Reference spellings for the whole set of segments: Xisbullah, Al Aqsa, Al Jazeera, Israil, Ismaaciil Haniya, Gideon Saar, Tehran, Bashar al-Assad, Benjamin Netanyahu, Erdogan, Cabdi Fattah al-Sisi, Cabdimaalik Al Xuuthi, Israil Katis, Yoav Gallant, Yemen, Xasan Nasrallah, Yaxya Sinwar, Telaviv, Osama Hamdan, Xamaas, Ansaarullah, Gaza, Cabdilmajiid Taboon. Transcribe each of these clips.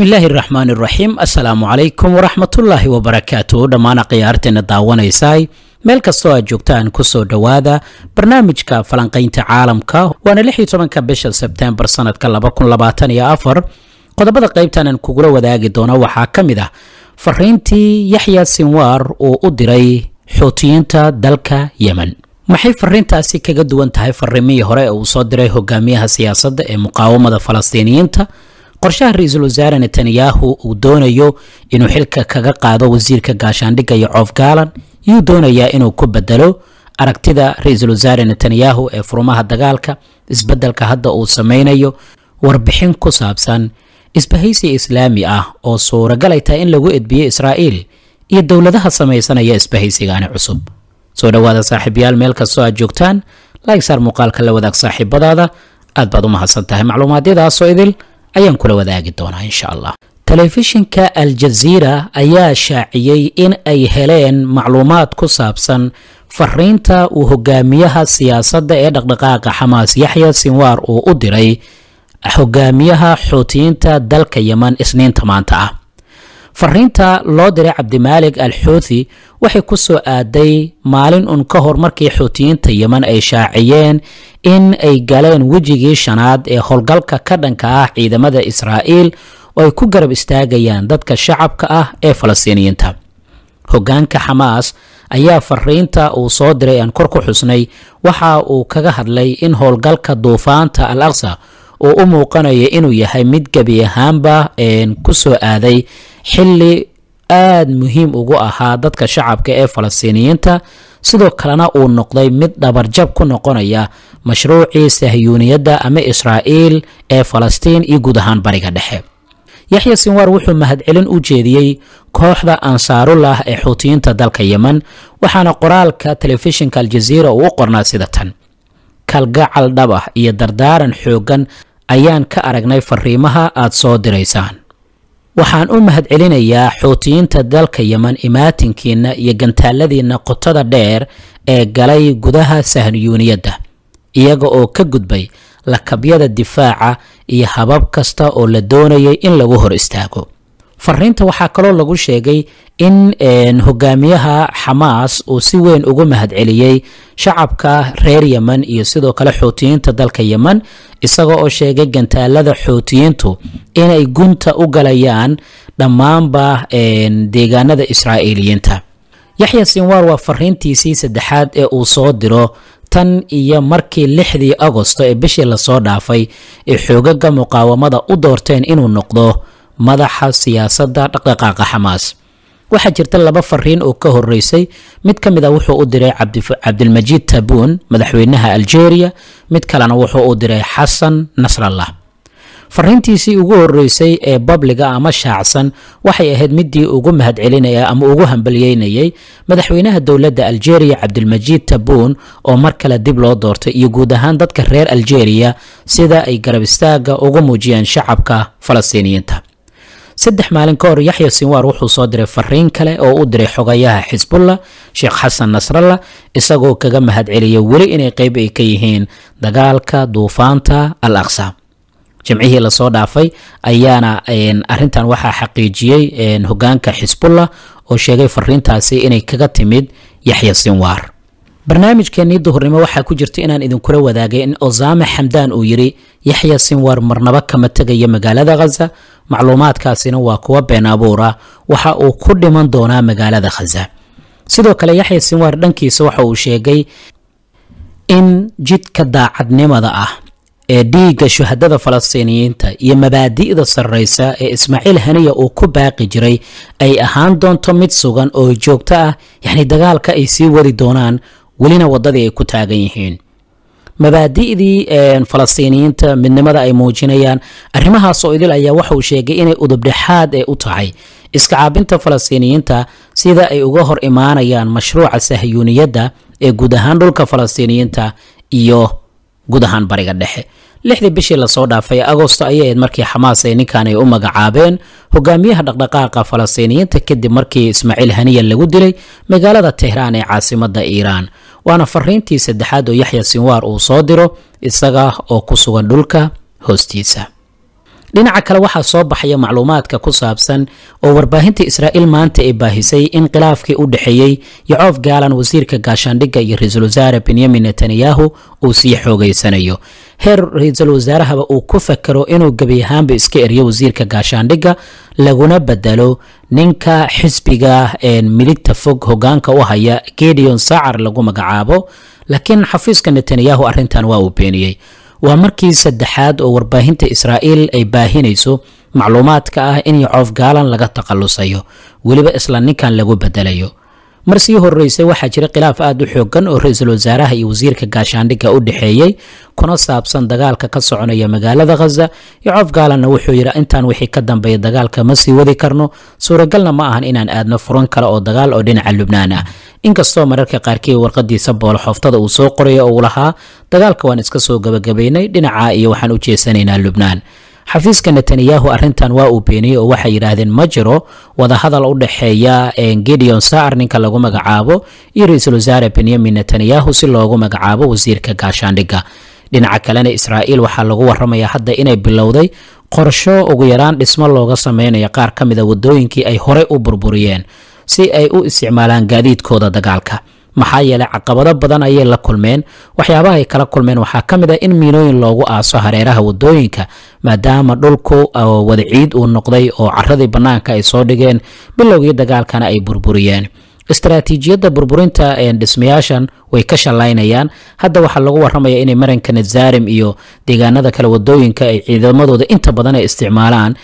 bismillahi raxmaani raxiim assalaamu calaykum waraxmatullaahi wabarakaatu dhammaan khiyaarteena daawanaysay meel kastoo aad joogtaan ku soo dhawaada barnaamijka falanqaynta caalamka waana 16ka bisha Sebtembar sanadka 2024 qodobada qaybtan aan kugu wadaagi doono waxaa kamid ah fariintii Yaxya Sinwar oo u diray Xuutiyiinta dalka Yemen maxay fariintaasi kaga duwan tahay fariimihii hore oo soo diray hogaamiyaha siyaasadda ee muqaawamada Falastiiniyiinta qorshaha ra'iisul wasaare Netanyahu uu doonayo inuu xilka kaga qaado wasiirka gaashaandhigga iyo Afghanistan uu doonayaa inuu ku bedelo aragtida ra'iisul wasaare Netanyahu ee furmaha dagaalka isbeddelka hadda uu sameeynayo warbixin ku saabsan isbahaysi islaami ah oo suuragalay tahay in lagu edbiyo Israil iyo dawladaha sameeysanaya isbahaysigaana cusub soo dhawaada saaxiibayaal meel kasta oo joogtaan like sar muuqaalka la wadaag saaxiibadaada aad baad u mahadsantahay macluumaadyadas oo idil ayaan kula wadaagi doonaa insha Allah telefishinka Al Jazeera ayaa shaaciyay in ay heleen macluumaad ku saabsan fariinta uu hogaamiyaha siyaasadda ee dhaqdhaqaaqa Xamaas Yaxya Sinwar oo u diray hogaamiyaha Xuutiyiinta dalka Yemen Isniinta maanta ah fariinta loo diray Cabdimaalik Al Xuuthi waxay ku soo aaday maalin un ka hor markii Xuutiyiinta Yemen ay shaaciyeen in ay galeen wajigii shanaad ee howlgalka ka dhanka ah ciidamada Israil oo ay ku garab istaagayaan dadka shacabka ah ee Falastiiniyiinta hogaanka Xamaas ayaa fariinta uu soo diray aan kor ku xusnay waxa uu kaga hadlay in howlgalka duufaanta Al Aqsa oo u muuqanaya inuu yahay mid gabi ahaanba een ku soo aaday xilli aad muhiim ugu ahaa dadka shacabka ee Falastiiniyiinta sidoo kalena uu noqday mid dhabarjab ku noqonaya mashruuci sahyuuniyadda ama Israil ee Falastiin iyo guud ahaan bariga dhexe Yaxya Sinwar wuxuu mahadcelin u jeediyay kooxda Ansaarullah ee Xuutiyiinta dalka Yemen waxaana qoraalka telefishinka Al Jazeera uu qornaa sida tan kalgacal dhaba iyo dardaaran xoogan ayaan ka aragnay fariimaha aad soo diraysaan waxaan u mahadcelinayaa Xuutiyiinta dalka Yemen imaatinkiina iyo gantaaladiina qotada dheer ee galay gudaha sahyuuniyadda iyaga oo ka gudbay lakabyada difaaca iyo habab kasta oo la doonayay in lagu hor istaago fariinta waxa kale oo lagu sheegay in hogaamiyaha Xamaas oo si weyn ugu mahadceliyay shacabka reer Yemen iyo sidoo kale Xuutiyiinta dalka Yemen isaga oo sheegay gantaalada Xuutiyiintu inay gunta u galayaan dhamaanba deegaanada Israiliyiinta Yaxya Sinwar waa fariintiisii saddexaad ee uu soo diro tan iyo markii 6 Agoosto ee bishii la soo dhaafay ee xogagga muqaawamada u doorteen inuu noqdo madaxa siyaasadda dhaqdhaqaaqa Xamaas waxa jirta laba fariin oo ka horeysay mid kamid ah wuxuu u diray Cabdilmajiid Taboon madaxweynaha Algeria mid kalena wuxuu u diray Xasan Nasrallah fariintiisii ugu horeysay ee babliga ama shaacsan waxay ahayd midii ugu mahadcelinaya ama ugu hambalyeynayay madaxweynaha dawladda Algeria Cabdilmajiid Taboon oo mar kale dib loo doortay iyo guud ahaan dadka reer Algeria sida ay garab istaaga ugu muujiyeen shacabka Falastiiniyiinta 3 maalin ka hor Yaxya Sinwar wuxuu soo diray fariin kale oo u diray xogayaha Xisbullah Sheikh Xasan Nasrallah isagoo kaga mahadceliyay wali inay qayb ay ka yihiin dagaalka duufaanta Al Aqsa jamcihi la soo dhaafay ayaana arintan waxa xaqiijiyay hogaanka Xisbullah oo sheegay fariintaasi inay kaga timid Yaxya Sinwar barnaamijkeennii duhurnimo waxa ku jirta inaan idin kula wadaagay in Osama Hamdan uu yiri Yaxya Sinwar marnaba kama tagay magaalada Gaza macluumaadkaasina waa kuwa been abuura waxa uu ku dhiman doonaa magaalada Gaza sidoo kale Yaxya Sinwar dhankiisa waxa uu sheegay in jidka daacadnimada ah ee dhiga shuhadada Falastiiniyiinta iyo mabaadi'da sarreysa ee Ismaaciil Haniya oo ku baaqi jiray ay ahaan doonto mid sugan oo joogto ah yani dagaalka ay sii wadi doonaan walina wadada ay ku taagan yihiin mabaadi'dii Falastiiniyiinta midnimada ay muujinayaan arrimahaas oo idil ayaa waxa uu sheegay inay udub dhexaad ay u tahay iska caabinta Falastiiniyiinta sida ay uga hor imaanayaan mashruuca sahyuuniyadda ee guud ahaan dhulka Falastiiniyiinta iyo guud ahaan bariga dhexe 6 bishii la soo dhaafay Agoosto ayay markii Xamaas ay ninkan ay u magacaabeen hogaamiyaha dhaqdhaqaaqa Falastiiniyiinta kadib markii Ismaaciil Haniya lagu dilay magaalada Tehran ee caasimadda Iiraan waana fariintii saddexaad oo Yaxya Sinwar uu soo diro isaga oo ku sugan dhulka hoostiisa dhinaca kale waxaa soo baxaya macluumaadka ku saabsan oo warbaahinta Israa'iil maanta ay baahisay inqilaafkii u dhaxeeyay Yoav Gallant wasiirka gaashaandhigga iyo ra'iisul wasaare Benjamin Netanyahu oo sii xoogeysanayo heer ra'iisul wasaaraha uu ku fakaro inuu gabi ahaanba iska eriyo wasiirka gaashaandhigga laguna badalo ninka xisbiga ee miligta fog hogaanka u haya Gideon Saar lagu magacaabo laakiin xafiiska Netanyahu arrintan waa u beeniyay ومركي سدحاد أو ورباهنة إسرائيل أي باهنيسو معلومات كأه إن يعوف قالن لقد تقلصيو ولبا إسلاني كان لقو بدليو مرسيه الرئيس وحجر قلاف آدو حوغن أو رئيس الوزارة هي وزير كقاشاندي كأود حيي كنا سابسان دقال كقصعون يا مقالة غزة يعوف قالن وحو يرا إنتان وحي كدن بي دقال كمسي وذكرنو سورة قلنا معهن إنان آدنا فرنكرا أو دقال أو دين على لبنانا inkastoo mararka qaarkii warqadii sabool xoftada uu soo qoray oo lahaa dagaalka waan iska soo gabagabeynay dhinaca iyo waxaan u jeesanaynaa Lubnaan xafiiska Netanyahu arrintan waa uu beeniyay oo waxa yiraahdeen ma jiro wada hadal u dhaxeeya Gideon Saar ninka lagu magacaabo iyo ra'iisul wasaare Benjamin Netanyahu si loogu magacaabo wasiirka gaashaandhigga dhinaca kalena Israa'iil waxa lagu warramayaa hadda inay bilowday qorsho ugu yaraan dhismo looga sameeyo qaar kamid ah wadooyinkii ay hore u burburiyeen si ay u isticmaalaan gaadiidkooda dagaalka maxaa yeelay caqabado badan ayay la kulmeen waxyaabaha ay kala kulmeen waxa kamid ah in miinooyin loogu aaso hareeraha wadooyinka maadaama dhulku wada ciid uu noqday oo carradii banaanka ay soo dhigeen bilowgii dagaalkana ay burburiyeen استراتيجية بربورينتا اين دسمياشان ويكاشا لاينيان هادا وحا لغوة رمي اني مرنكا نتزارم ايو ديغانا دا كلا ودوينكا ايدا مدو دا انتا بدانا استعمالان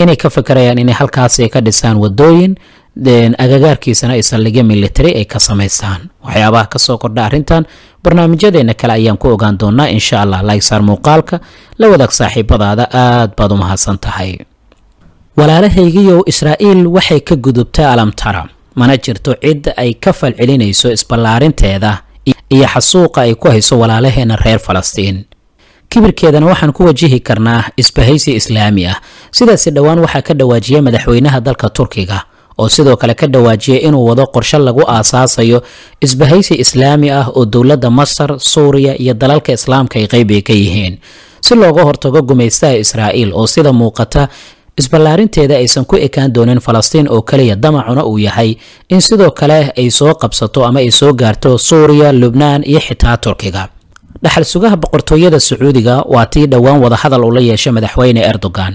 اني كفكريان اني هالكاسي كادسان ودوين دين اغاقار كيسانا اساليجي ميلتري اي كاساميستان وحياباه كاسو قردا رنتان برنامجة دينا كلا ايام كو اغان دونا ان شاء الله لايسار موقالكا لو داك صاحب بدا دا اد بادو مهاسان تحاي ولا لهيجيو اسرائيل وحي كقدوبتا علام تارام mana jirto cid ay ka falcelinayso isballaarinteeda iyo xasuuqa ay ku hayso walaalaheena reer Falastiin kibirkeedana waxaan ku wajihi karnaa isbahaysi islaami ah sidaas dhawaan waxa ka dhawaajiyay madaxweynaha dalka Turkiga oo sidoo kale ka dhawaajiyay inuu wado qorshe lagu aasaasayo isbahaysi islaami ah oo dawladda Masar, Suuriya iyo dalalka Islaamka ay qayb ka yihiin si looga hortago gumaystaha Israa'iil oo sida muuqata isballaarinteeda aysan ku ekaan dooneen Falastiin oo kaliya damacuna uu yahay in sidoo kale ay soo qabsato ama ay soo gaarto Suuriya, Lubnaan iyo xitaa Turkiga dhaxal sugaha boqortooyada Sacuudiga waa tii dhawaan wada hadal ula yeeshay madaxweyne Erdogan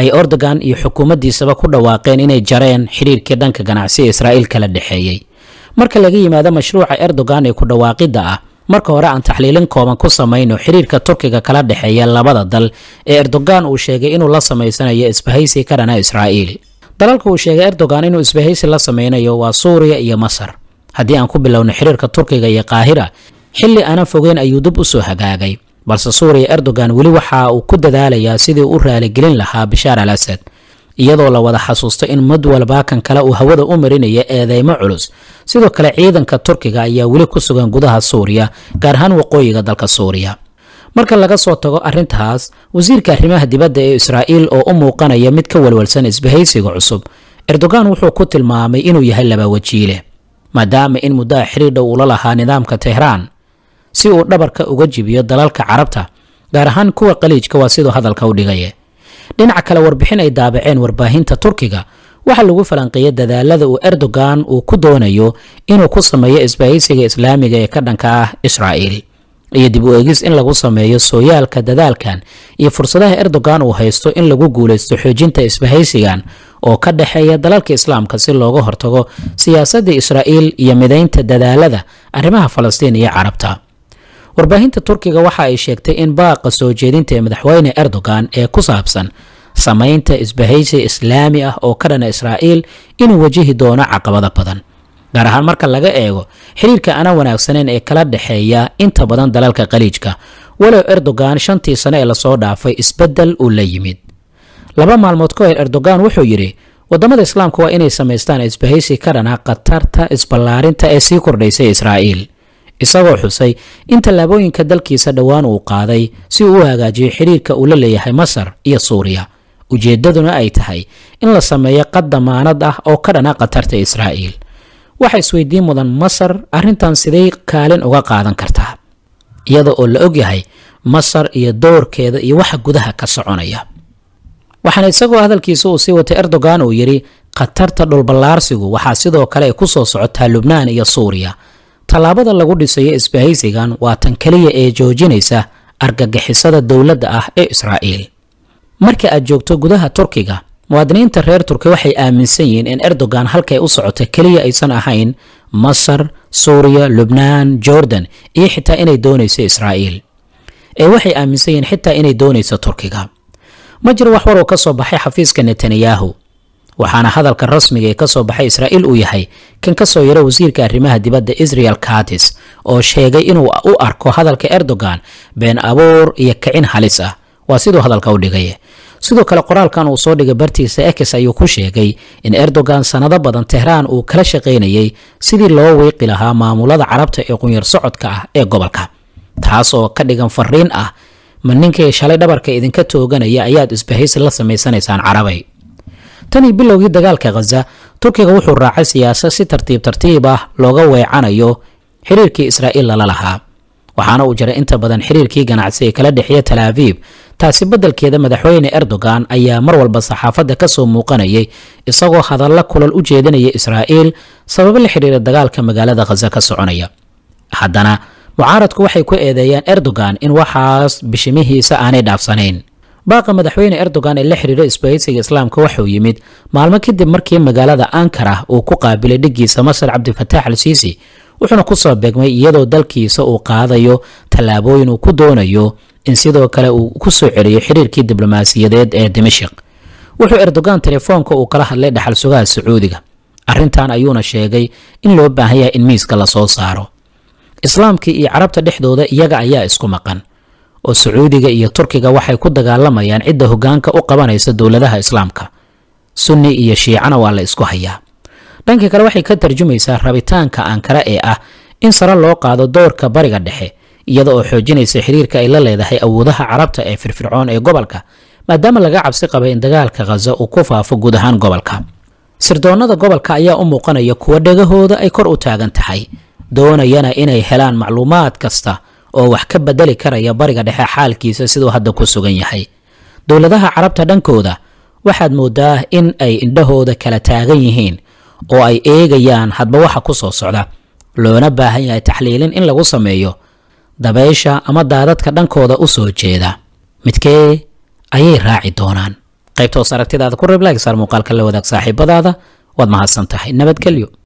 ay Erdogan iyo xukuumaddiisa ku dhawaaqeen inay jareen xiriirkii dhanka ganacsiga Israa'iil kala dhaxeeyay marka laga yimaado mashruuca Erdogan ee ku dhawaaqida ah marka hore aan taxliilin kooban ku sameeyno xiriirka Turkiga kala dhaxeeya labada dal ee Erdogan uu sheegay inuu la sameeyay isbahaysi ka dhana Israa'iil dalalka uu sheegay Erdogan inuu isbahaysi la sameeyo waa Suuriya iyo Masar hadii aan ku bilowno xiriirka Turkiga iyo Qaahira xilli aan fogeyn ayuu dib u soo hagaagay balse Suuriya Erdogan wali waxa uu ku dadaalayaa sidii uu raali gelin lahaa Bashar al-Assad iyadoo la wada xasuusto in mid walba kan kala uu hawada u marinaya eedeymo culus sidoo kale ciidanka Turkiga ayaa wali ku sugan gudaha Suuriya gaar ahaan waqooyiga dalka Suuriya marka laga soo tago arrintaas wasiirka arrimaha dibadda ee Israa'iil oo u muuqanaya mid ka walwalsan isbahaysiga cusub Erdogan wuxuu ku tilmaamay inuu yahay laba wajiile maadaama in muddo xiriir dhow uu la lahaa nidaamka Tehran si uu dhabarka uga jibiyo dalalka Carabta gaar ahaan kuwa qaliijka waa sidoo hadalka u dhigay dhinaca kale warbixin ay daabaceen warbaahinta Turkiga waxa lagu falanqeeyay dadaalada uu Erdogan uu ku doonayo inuu ku sameeyo isbahaysiga islaamiga ee ka dhanka ah Israa'iil iyo dib u eegis in lagu sameeyo sooyaalka dadaalkan iyo fursadaha Erdogan uu haysto in lagu guuleysto xoojinta isbahaysigan oo ka dhaxeeya dalalka Islaamka si looga hortago siyaasadda Israa'iil iyo mideynta dadaalada arrimaha Falastiin iyo Carabta warbaahinta Turkiga waxa ay sheegtay in baaqa soo jeedinta madaxweyne Erdogan ee ku saabsan sameynta isbahaysi islaami ah oo ka dhana Israa'iil inuu wajihi doono caqabado badan gaar ahaan marka laga eego xiriirka aan wanaagsaneyn ee kala dhaxeeya inta badan dalalka qaliijka walow Erdogan shantii sano ee la soo dhaafay isbedel uu la yimid laba maalmood ka hor Erdogan wuxuu yiri wadamada Islaamku waa inay sameystaan isbahaysi ka dhanaa qatarta isballaarinta ee sii kordhaysay Israa'iil isagoo xusay in tallaabooyinka dalkiisa dhawaan uu qaaday si uu u hagaajiyo xiriirka uu la leeyahay Masar iyo Suuriya ujeedaduna ay tahay in la sameeyo qad damaanad ah oo ka dhanaa qatarta Israa'iil waxa isweydiin mudan Masar arintan sidee kaalin uga qaadan kartaa iyada oo la ogyahay Masar iyo doorkeeda iyo waxa gudaha ka soconaya waxaan isagoo hadalkiisa uu sii watay Erdogan oo yiri qatarta dhul ballaarsigu waxa sidoo kale ku soo socota Lubnaan iyo Suuriya talaabada lagu dhisay isbahaysigan waa tan kaliya ee joojinaysa argagixisada dawladda ah ee Israa'iil marka ay joogto gudaha Turkiga muwaadiniinta reer Turkiga waxay aaminsan yihiin in Erdogan halkay u socoto kaliya aysan ahayn Masar, Suuriya, Lubnaan, Jordan iyo xitaa inay doonayso Israa'iil ee waxay aaminsan yihiin xitaa inay doonayso Turkiga ma jiro wax war oo ka soo baxay xafiiska Netanyahu waxaana hadalka rasmiga ee ka soo baxay Israa'iil uu yahay kan ka soo yara wasiirka arrimaha dibadda Israil Katis oo sheegay inuu u arko hadalka Erdogan been abuur iyo kicin halis ah waa sidoo hadalka u dhigay sidoo kale qoraalkan uu soo dhigay bartiisa X ayuu ku sheegay in Erdogan sanado badan Tehran uu kala shaqeynayay sidii loo weeqi lahaa maamulada Carabta ee qunyar socodka ah ee gobolka taas oo ka dhigan fariin ah man ninkay shalay dhabarka idinka tooganaya ayaad isbahaysi la sameysanaysaan Carabay tani bilowgii dagaalka Gaza Turkiga wuxuu raacay siyaasad si tartiib ah looga weecanayo xiriirkii Israa'iil la lahaa waxaana uu jiray inta badan xiriirkii ganacsi kala dhexeeya Tel Aviv taasi badalkeeda madaxweyne Erdogan ayaa mar walba saxaafadda ka soo muuqanayay isagoo hadal la kulal u jeedinaya Israa'iil sabab la xiriira dagaalka magaalada Gaza ka soconaya haddana mucaaradku waxay ku eedeeyeen Erdogan in waxaas bishimihiisa aanay dhaafsanayn baaqa madaxweyne Erdogan ee la xiriira isbahaysiga Islaamka wuxuu yimid maalmo kadib markii magaalada Ankara uu ku qaabilay dhigiisa Masar Cabdi Fattah al-Sisi wuxuuna ku soo beegmay iyadoo dalkiisa uu qaadayo tallaabooyin uu ku doonayo in sidoo kale uu ku soo celiyo xiriirkii diblomaasiyadeed ee Dimashq wuxuu Erdogan telefoonka uu kala hadlay dhaxal sugaha Sacuudiga arrintan ayuuna sheegay in loo baahan yahay in miiska la soo saaro islaamkii iyo carabta dhexdooda iyaga ayaa isku maqan oo Sacuudiga iyo Turkiga waxay ku dagaalamayaan cidda hogaanka u qabanaysa dawladaha islaamka sunni iyo shiicana waa la isku hayaa dhanka kale waxay ka tarjumaysaa rabitaanka Ankara ee ah in sare loo qaado doorka bariga dhexe iyadoo xoojinaysa xiriirka ay la leedahay awoodaha carabta ee firfircoon ee gobolka maadaama laga cabsi qabo in dagaalka Gaza uu ku faafo guud ahaan gobolka sirdoonada gobolka ayaa u muuqanaya kuwa dhagahooda ay kor u taagan tahay doonayana inay helaan macluumaad kasta oo wax ka bedeli karaya bariga dhexe xaalkiisa sidoo hadda ku sugan yahay dawladaha carabta dhankooda waxaad moodaa in ay indhahooda kala taagan yihiin oo ay eegayaan hadba waxa ku soo socda loona baahan yahay taxliilin in lagu sameeyo dabaysha ama daadadka dhankooda u soo jeeda midkee ayay raaci doonaan qaybta oo aragtidaada ku reeb like sar muuqaalka la wadaag saaxiibadaada wad mahadsan tahay nabad kaliyo